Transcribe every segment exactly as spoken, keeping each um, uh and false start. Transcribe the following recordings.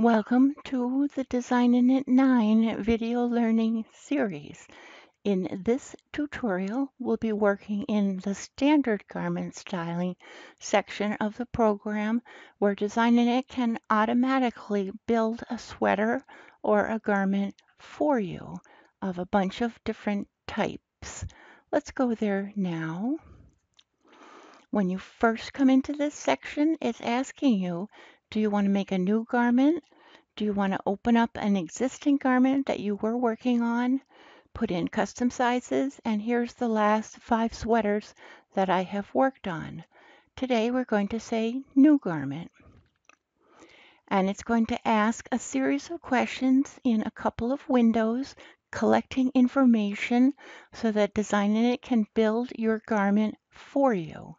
Welcome to the DesignaKnit nine video learning series. In this tutorial, we'll be working in the standard garment styling section of the program where DesignaKnit can automatically build a sweater or a garment for you of a bunch of different types. Let's go there now. When you first come into this section, it's asking you, do you want to make a new garment? Do you want to open up an existing garment that you were working on? Put in custom sizes, and here's the last five sweaters that I have worked on. Today we're going to say new garment. And it's going to ask a series of questions in a couple of windows, collecting information so that DesignaKnit can build your garment for you.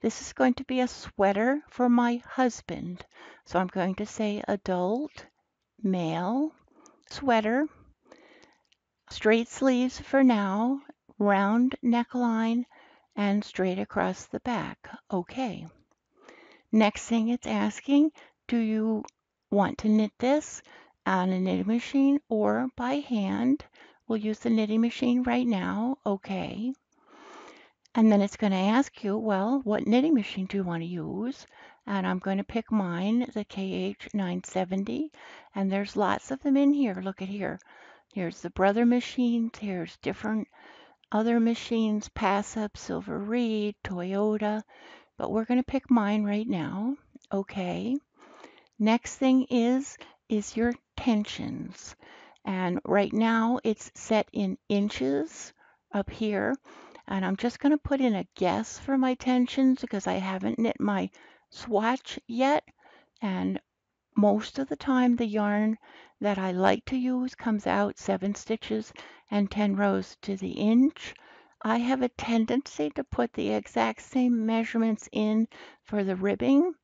This is going to be a sweater for my husband. So I'm going to say adult, male, sweater, straight sleeves for now, round neckline, and straight across the back. Okay. Next thing it's asking, do you want to knit this on a knitting machine or by hand? We'll use the knitting machine right now. Okay. And then it's going to ask you, well, what knitting machine do you want to use? And I'm going to pick mine, the K H nine seventy. And there's lots of them in here. Look at here. Here's the Brother machines. Here's different other machines, Passap, Silver Reed, Toyota. But we're going to pick mine right now. Okay. Next thing is, is your tensions. And right now it's set in inches up here. And I'm just going to put in a guess for my tensions because I haven't knit my swatch yet. And most of the time the yarn that I like to use comes out seven stitches and ten rows to the inch. I have a tendency to put the exact same measurements in for the ribbing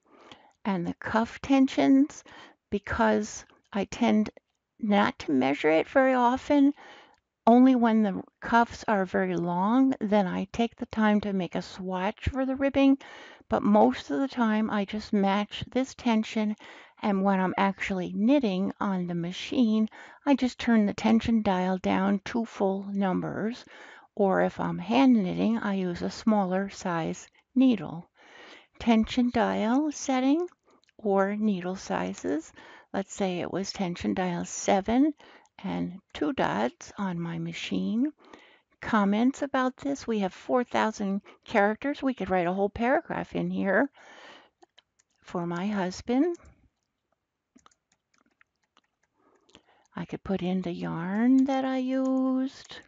and the cuff tensions because I tend not to measure it very often. Only when the cuffs are very long, then I take the time to make a swatch for the ribbing. But most of the time, I just match this tension. And when I'm actually knitting on the machine, I just turn the tension dial down to full numbers. Or if I'm hand knitting, I use a smaller size needle. Tension dial setting or needle sizes. Let's say it was tension dial seven. And two dots on my machine. Comments about this, we have four thousand characters. We could write a whole paragraph in here for my husband. I could put in the yarn that I used,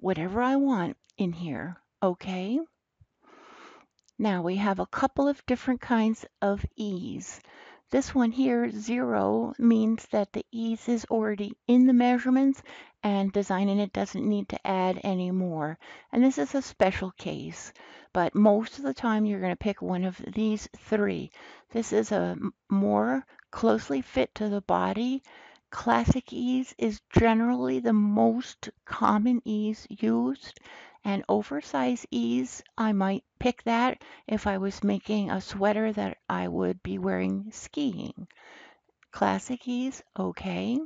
whatever I want in here. Okay. Now we have a couple of different kinds of ease. This one here, zero, means that the ease is already in the measurements and DesignaKnit doesn't need to add any more. And this is a special case, but most of the time you're going to pick one of these three. This is a more closely fit to the body. Classic ease is generally the most common ease used. And oversized ease, I might pick that if I was making a sweater that I would be wearing skiing. Classic ease, okay.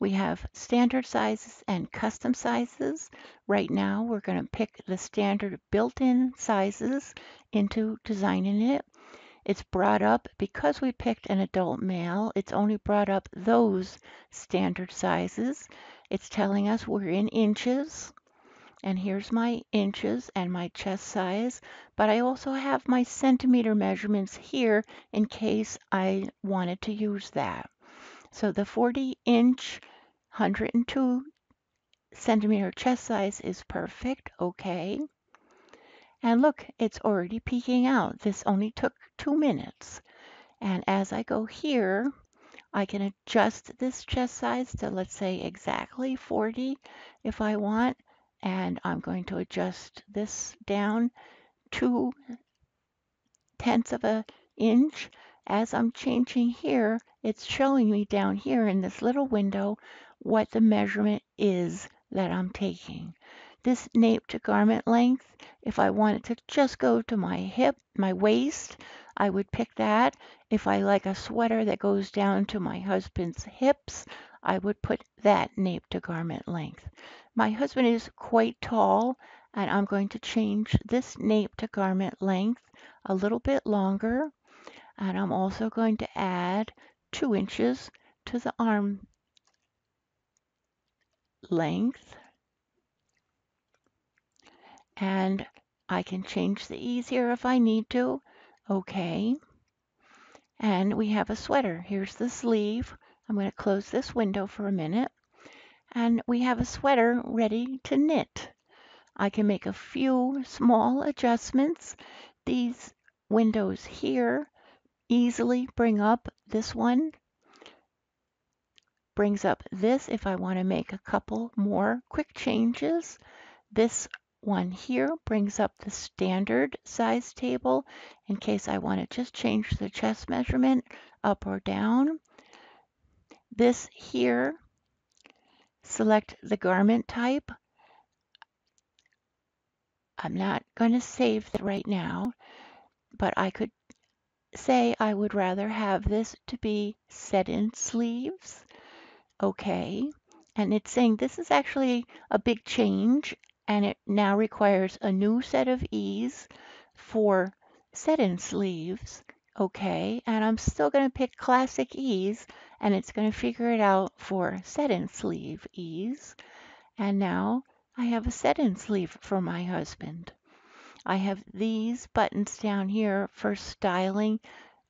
We have standard sizes and custom sizes. Right now, we're going to pick the standard built-in sizes into DesignaKnit. It's brought up, because we picked an adult male, it's only brought up those standard sizes. It's telling us we're in inches. And here's my inches and my chest size, but I also have my centimeter measurements here in case I wanted to use that. So the forty inch, one hundred two centimeter chest size is perfect. Okay. And look, it's already peeking out. This only took two minutes. And as I go here, I can adjust this chest size to, let's say, exactly forty if I want. And I'm going to adjust this down two tenths of an inch. As I'm changing here, it's showing me down here in this little window what the measurement is that I'm taking. this nape to garment length. If I wanted to just go to my hip, my waist, I would pick that. If I like a sweater that goes down to my husband's hips, I would put that nape to garment length. My husband is quite tall, and I'm going to change this nape to garment length a little bit longer. And I'm also going to add two inches to the arm length. And I can change the ease here if I need to. Okay. And we have a sweater. Here's the sleeve. I'm going to close this window for a minute. And we have a sweater ready to knit. I can make a few small adjustments. These windows here easily bring up this one. Brings up this if I want to make a couple more quick changes. This one here brings up the standard size table in case I want to just change the chest measurement up or down. This here, select the garment type. I'm not going to save that right now, but I could say I would rather have this to be set-in sleeves. Okay, and it's saying this is actually a big change, and it now requires a new set of E's for set-in sleeves. Okay, and I'm still going to pick classic E's, and it's going to figure it out for set-in sleeve E's. And now I have a set-in sleeve for my husband. I have these buttons down here for styling,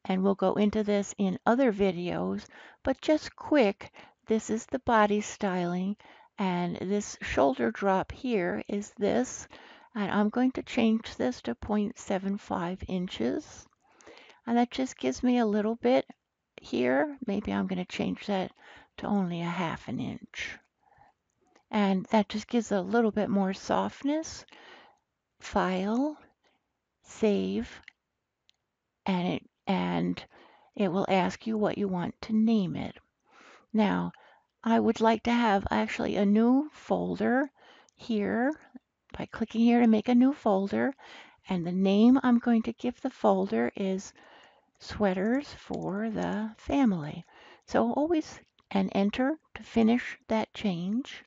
and we'll go into this in other videos, but just quick, this is the body styling, and this shoulder drop here is this, and I'm going to change this to zero point seven five inches, and that just gives me a little bit here. Maybe I'm going to change that to only a half an inch, and that just gives a little bit more softness. File, save, and it and it will ask you what you want to name it. Now, I would like to have actually a new folder here by clicking here to make a new folder, and the name I'm going to give the folder is Sweaters for the Family. So always and enter to finish that change.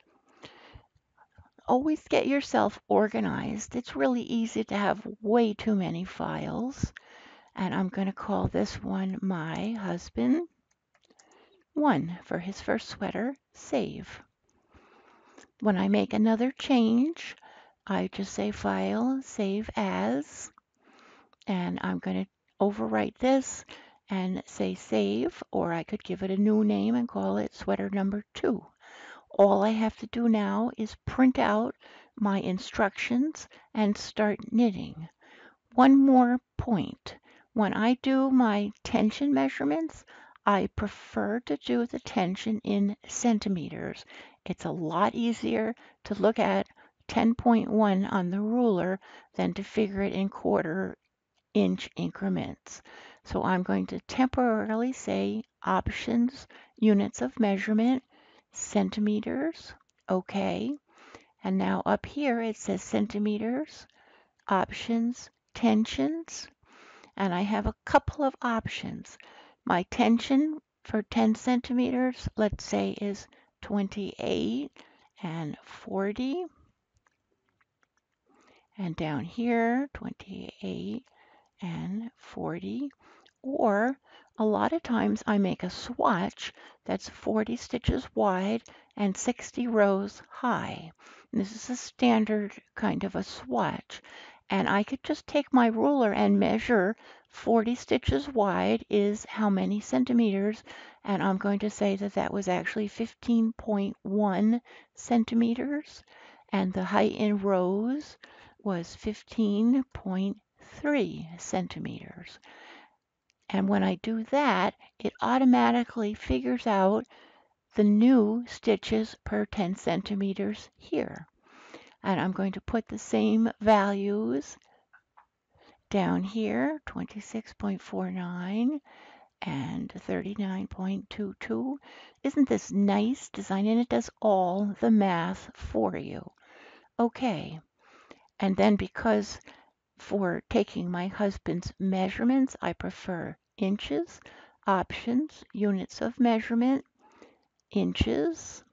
Always get yourself organized. It's really easy to have way too many files, and I'm going to call this one My Husband One for his first sweater. Save. When I make another change, I just say File, Save As, and I'm going to overwrite this and say Save, or I could give it a new name and call it Sweater Number Two. All I have to do now is print out my instructions and start knitting. One more point. When I do my tension measurements, I prefer to do the tension in centimeters. It's a lot easier to look at ten point one on the ruler than to figure it in quarter inch increments. So I'm going to temporarily say Options, Units of Measurement, Centimeters. Okay, and now up here it says Centimeters, Options, Tensions, and I have a couple of options. My tension for ten centimeters, let's say, is twenty-eight and forty, and down here twenty-eight and forty. Or a lot of times I make a swatch that's forty stitches wide and sixty rows high. And this is a standard kind of a swatch. And I could just take my ruler and measure forty stitches wide is how many centimeters. And I'm going to say that that was actually fifteen point one centimeters. And the height in rows was fifteen point three centimeters. And when I do that, it automatically figures out the new stitches per ten centimeters here. And I'm going to put the same values down here, twenty-six point four nine and thirty-nine point two two. Isn't this nice? DesignaKnit does all the math for you. okay. And then because for taking my husband's measurements, I prefer inches, options, units of measurement, inches,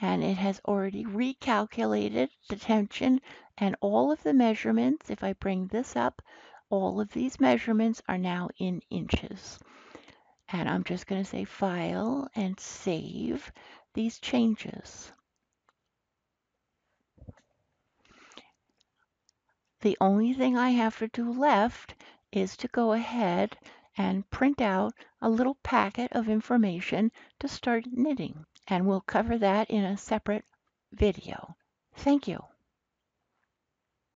and it has already recalculated the tension and all of the measurements. If I bring this up, all of these measurements are now in inches. And I'm just going to say File and Save these changes. The only thing I have to do left is to go ahead and print out a little packet of information to start knitting, and we'll cover that in a separate video. Thank you.